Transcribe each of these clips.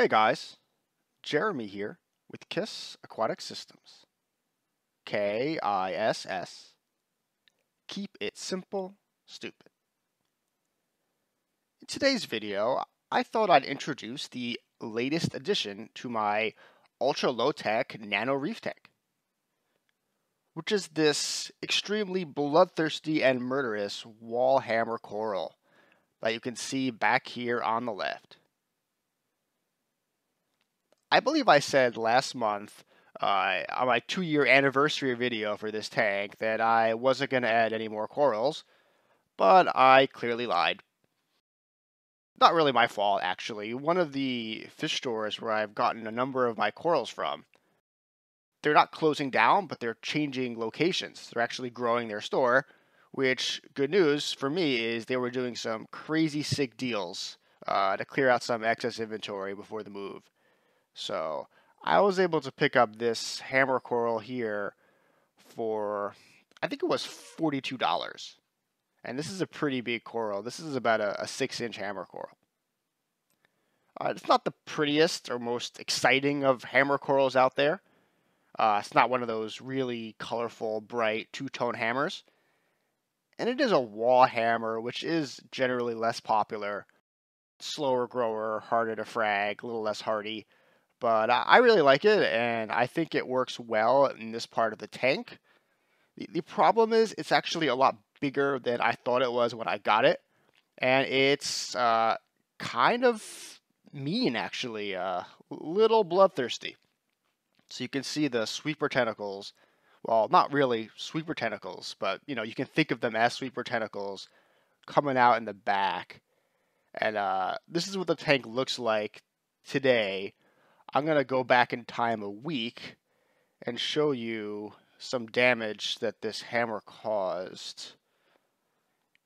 Hey guys, Jeremy here with KISS Aquatic Systems. KISS. Keep it simple, stupid. In today's video, I thought I'd introduce the latest addition to my ultra low-tech nano reef tank, which is this extremely bloodthirsty and murderous wallhammer coral that you can see back here on the left. I believe I said last month on my 2-year anniversary video for this tank that I wasn't going to add any more corals, but I clearly lied. Not really my fault, actually. One of the fish stores where I've gotten a number of my corals from, they're not closing down, but they're changing locations. They're actually growing their store, which, good news for me, is they were doing some crazy sick deals to clear out some excess inventory before the move. So I was able to pick up this hammer coral here for, I think it was $42. And this is a pretty big coral. This is about a 6-inch hammer coral. It's not the prettiest or most exciting of hammer corals out there. It's not one of those really colorful, bright, two-tone hammers. And it is a wall hammer, which is generally less popular. Slower grower, harder to frag, a little less hardy. But I really like it, and I think it works well in this part of the tank. The problem is it's actually a lot bigger than I thought it was when I got it. And it's kind of mean, actually. A little bloodthirsty. So you can see the sweeper tentacles. Well, not really sweeper tentacles, but you can think of them as sweeper tentacles coming out in the back. And this is what the tank looks like today. I'm going to go back in time a week and show you some damage that this hammer caused.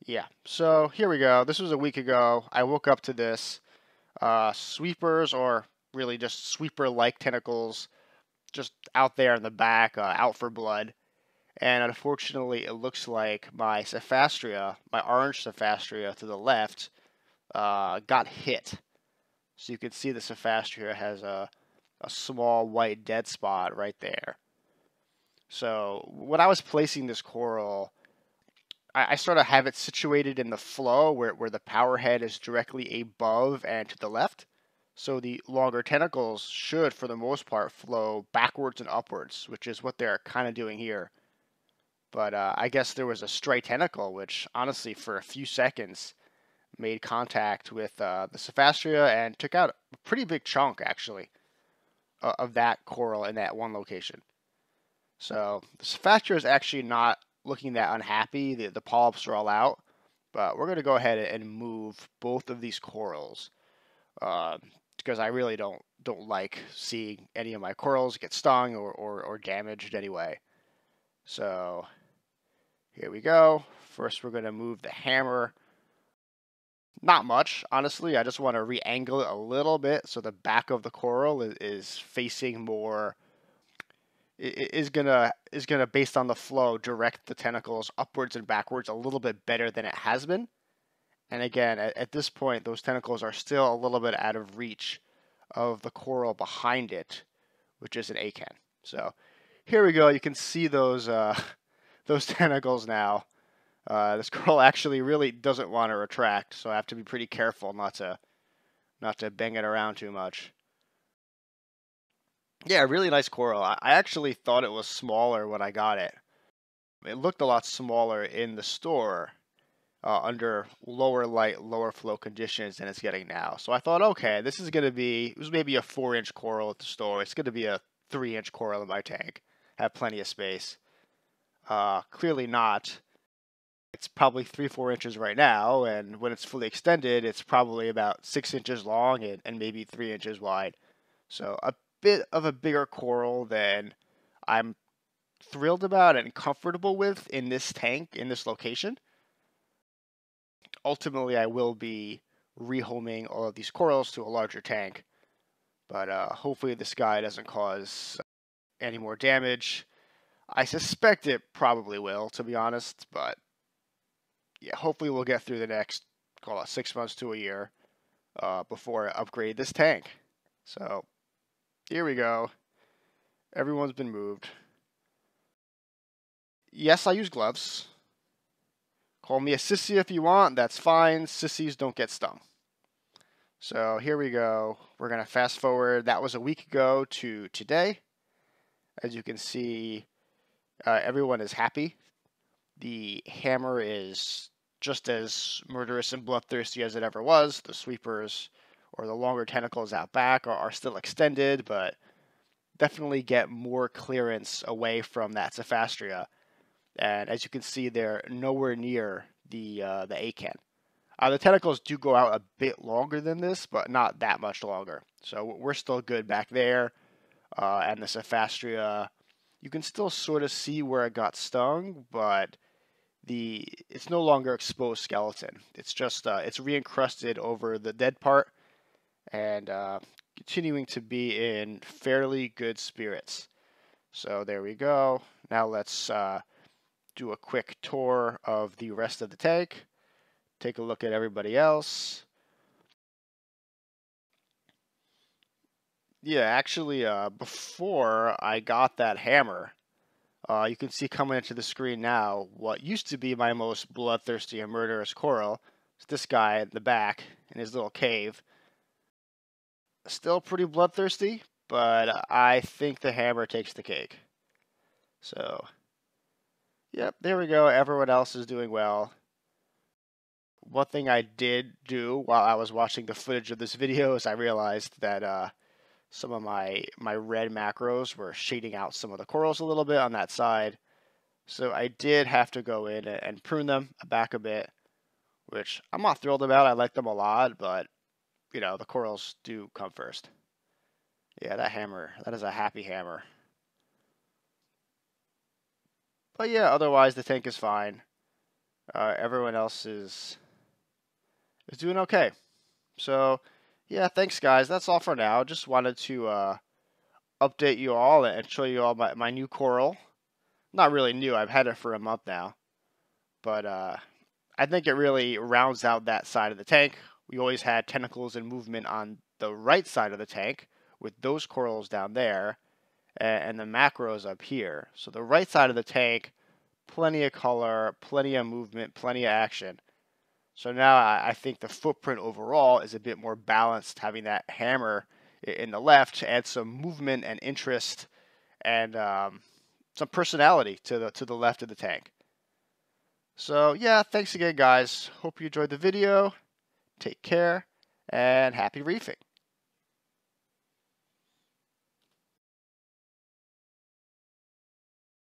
Yeah, so here we go. This was a week ago. I woke up to this. Sweepers, or really just sweeper-like tentacles, just out there in the back, out for blood. And unfortunately, it looks like my Cyphastrea, my orange Cyphastrea to the left, got hit. So you can see the Cyphastrea has a small white dead spot right there. So when I was placing this coral, I sort of have it situated in the flow where the power head is directly above and to the left. So the longer tentacles should, for the most part, flow backwards and upwards, which is what they're kind of doing here. But I guess there was a stray tentacle, which honestly, for a few seconds, made contact with the Cyphastrea and took out a pretty big chunk, actually, of that coral in that one location. So the Cyphastrea is actually not looking that unhappy. The polyps are all out, but we're going to go ahead and move both of these corals because I really don't like seeing any of my corals get stung or damaged anyway. So here we go. First, we're going to move the hammer. Not much, honestly. I just want to re-angle it a little bit so the back of the coral is facing more. It is gonna, based on the flow, direct the tentacles upwards and backwards a little bit better than it has been. And again, at this point, those tentacles are still a little bit out of reach of the coral behind it, which is an acan. So here we go. You can see those tentacles now. This coral actually really doesn't want to retract, so I have to be pretty careful not to bang it around too much. Yeah, really nice coral. I actually thought it was smaller when I got it. It looked a lot smaller in the store under lower light, lower flow conditions than it's getting now. So I thought, okay, this is going to be, it was maybe a 4-inch coral at the store. It's going to be a 3-inch coral in my tank. Have plenty of space. Clearly not. It's probably 3-4 inches right now, and when it's fully extended, it's probably about 6 inches long and maybe 3 inches wide. So a bit of a bigger coral than I'm thrilled about and comfortable with in this tank, in this location. Ultimately, I will be rehoming all of these corals to a larger tank, but hopefully this guy doesn't cause any more damage. I suspect it probably will, to be honest, but yeah, hopefully we'll get through the next, call it 6 months to a year, before I upgrade this tank. So here we go. Everyone's been moved. Yes, I use gloves. Call me a sissy if you want. That's fine. Sissies don't get stung. So here we go. We're going to fast forward. That was a week ago to today. As you can see, everyone is happy. The hammer is just as murderous and bloodthirsty as it ever was. The sweepers, or the longer tentacles out back, are still extended, but definitely get more clearance away from that Cyphastrea. And as you can see, they're nowhere near the acan. The tentacles do go out a bit longer than this, but not that much longer. So we're still good back there. And the Cyphastrea, you can still sort of see where it got stung, but it's no longer exposed skeleton. It's just it's re-encrusted over the dead part, and continuing to be in fairly good spirits. So there we go. Now let's do a quick tour of the rest of the tank. Take a look at everybody else. Yeah, actually, before I got that hammer, you can see coming into the screen now what used to be my most bloodthirsty and murderous coral. It's this guy in the back in his little cave. Still pretty bloodthirsty, but I think the hammer takes the cake. So, yep, there we go. Everyone else is doing well. One thing I did do while I was watching the footage of this video is I realized that some of my red macros were shading out some of the corals a little bit on that side. So I did have to go in and prune them back a bit, which I'm not thrilled about. I like them a lot, but, you know, the corals do come first. Yeah, that hammer, that is a happy hammer. But yeah, otherwise the tank is fine. Everyone else is doing okay. So yeah, thanks guys. That's all for now. Just wanted to update you all and show you all my new coral. Not really new. I've had it for a month now. But I think it really rounds out that side of the tank. We always had tentacles and movement on the right side of the tank with those corals down there and the macros up here. So the right side of the tank, plenty of color, plenty of movement, plenty of action. So now I think the footprint overall is a bit more balanced, having that hammer in the left to add some movement and interest and some personality to the left of the tank. So yeah, thanks again guys. Hope you enjoyed the video. Take care and happy reefing.